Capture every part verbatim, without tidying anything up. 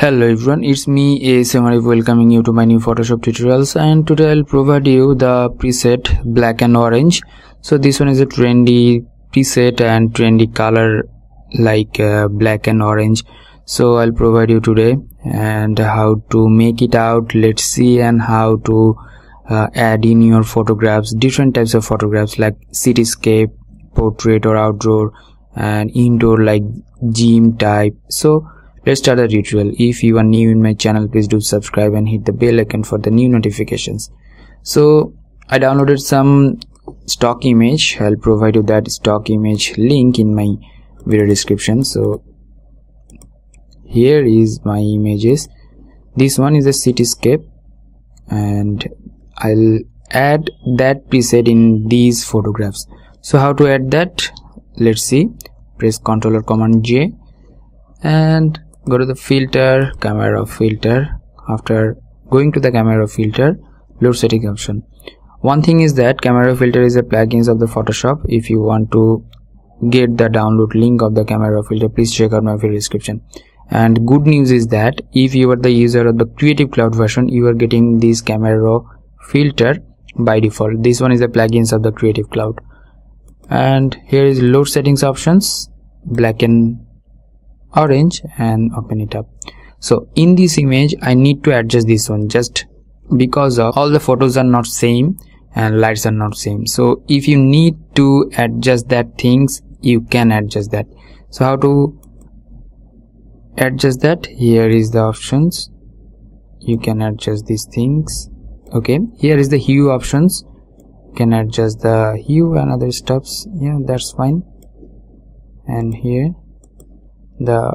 Hello everyone, it's me Asm Arif, welcoming you to my new Photoshop tutorials. And today I'll provide you the preset black and orange. So this one is a trendy preset and trendy color like uh, black and orange. So I'll provide you today and how to make it out, let's see, and how to uh, add in your photographs, different types of photographs like cityscape, portrait or outdoor, and indoor like gym type. So let's start the tutorial. If you are new in my channel, please do subscribe and hit the bell icon for the new notifications. So I downloaded some stock image. I'll provide you that stock image link in my video description. So here is my images. This one is a cityscape and I'll add that preset in these photographs. So how to add that? Let's see. Press Ctrl or Command J and go to the filter, camera filter. After going to the camera filter, load setting option. One thing is that camera filter is a plugins of the Photoshop. If you want to get the download link of the camera filter, please check out my video description. And good news is that if you are the user of the Creative Cloud version, you are getting this camera filter by default. This one is the plugins of the Creative Cloud. And here is load settings options, black and orange, and open it up. So in this image I need to adjust this one, just because of all the photos are not same and lights are not same. So if you need to adjust that things, you can adjust that. So how to adjust that? Here is the options, you can adjust these things. Okay, here is the hue options, you can adjust the hue and other stuffs. Yeah, that's fine. And here the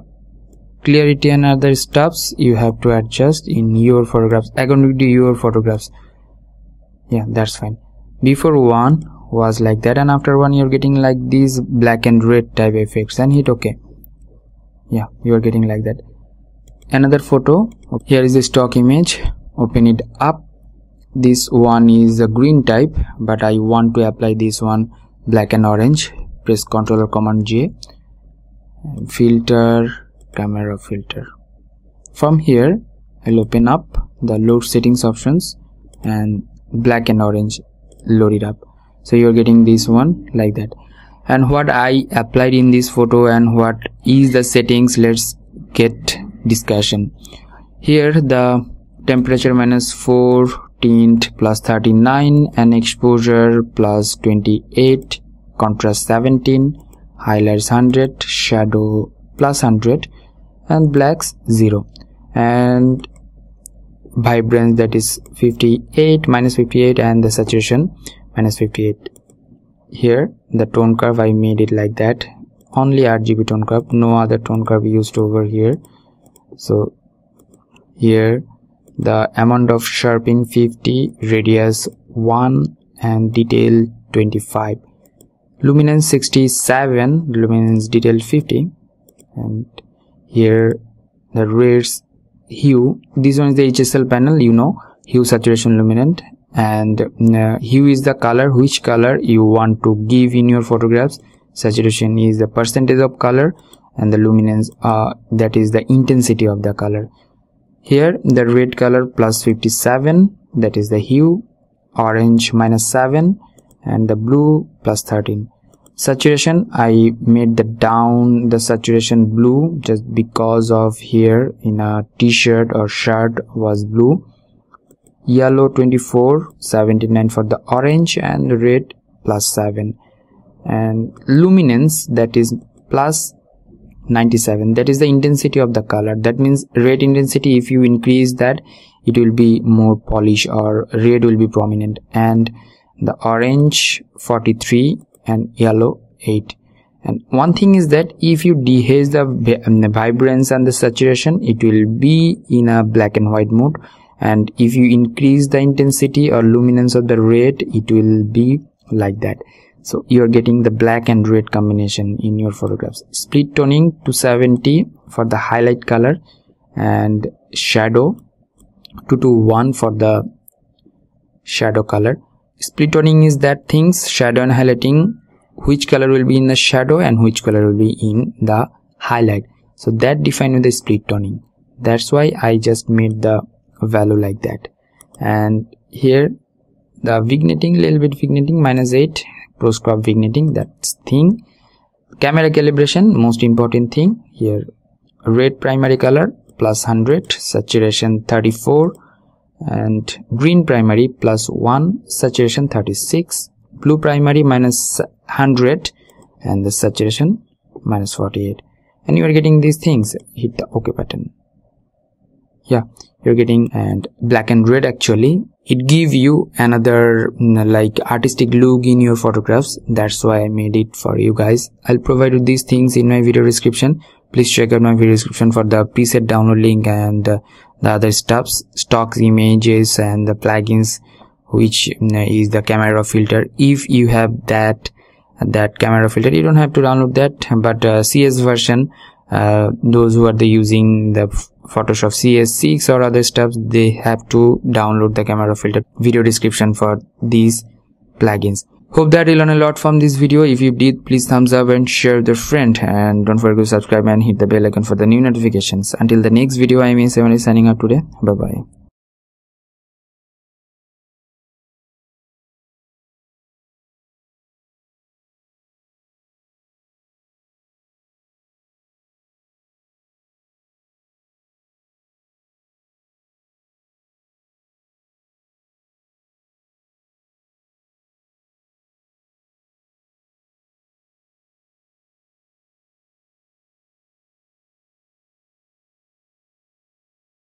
clarity and other stuffs you have to adjust in your photographs according to your photographs. Yeah, that's fine. Before one was like that, and after one you're getting like these black and red type effects, and hit OK. Yeah, you are getting like that. Another photo, here is a stock image, open it up. This one is a green type, but I want to apply this one black and orange. Press Ctrl or Command J, filter, camera filter. From here I'll open up the load settings options and black and orange, load it up. So you're getting this one like that. And what I applied in this photo and what is the settings, let's get discussion. Here the temperature minus four, tint plus thirty-nine, and exposure plus twenty-eight, contrast seventeen, highlights one hundred, shadow plus one hundred, and blacks zero, and vibrance that is fifty-eight, minus fifty-eight, and the saturation minus fifty-eight. Here the tone curve, I made it like that, only R G B tone curve, no other tone curve used over here. So here the amount of sharpening fifty, radius one, and detail twenty-five, luminance sixty-seven, luminance detail fifty. And here the rates, hue, this one is the H S L panel, you know, hue, saturation, luminance, and uh, hue is the color, which color you want to give in your photographs. Saturation is the percentage of color, and the luminance uh, that is the intensity of the color. Here the red color plus fifty-seven, that is the hue, orange minus seven, and the blue plus thirteen. Saturation, I made the down the saturation blue just because of here in a t-shirt or shirt was blue. Yellow twenty-four, seventy-nine for the orange, and red plus seven, and luminance that is plus ninety-seven, that is the intensity of the color. That means red intensity, if you increase that, it will be more polish or red will be prominent, and the orange forty-three, and yellow eight. And one thing is that if you dehaze the, the vibrance and the saturation, it will be in a black and white mode, and if you increase the intensity or luminance of the red, it will be like that. So you are getting the black and red combination in your photographs. Split toning to seventy for the highlight color, and shadow two to one for the shadow color. Split toning is that things, shadow and highlighting, which color will be in the shadow and which color will be in the highlight. So that define with the split toning. That's why I just made the value like that. And here the vignetting, little bit vignetting, minus eight, close crop vignetting, that's thing. Camera calibration, most important thing here. Red primary color plus one hundred, saturation thirty-four, and green primary plus one, saturation thirty-six, blue primary minus one hundred, and the saturation minus forty-eight. And you are getting these things. Hit the OK button. Yeah, you're getting, and black and red, actually it give you another like artistic look in your photographs. That's why I made it for you guys. I'll provide you these things in my video description. Please check out my video description for the preset download link and uh, the other stuffs, stocks, images, and the plugins, which is the camera filter. If you have that that camera filter, you don't have to download that, but uh, C S version, uh, those who are the using the Photoshop C S six or other stuff, they have to download the camera filter. Video description for these plugins. Hope that you learn a lot from this video. If you did, please thumbs up and share with your friend, and don't forget to subscribe and hit the bell icon for the new notifications. Until the next video, I am Asm Arif signing up today. Bye bye.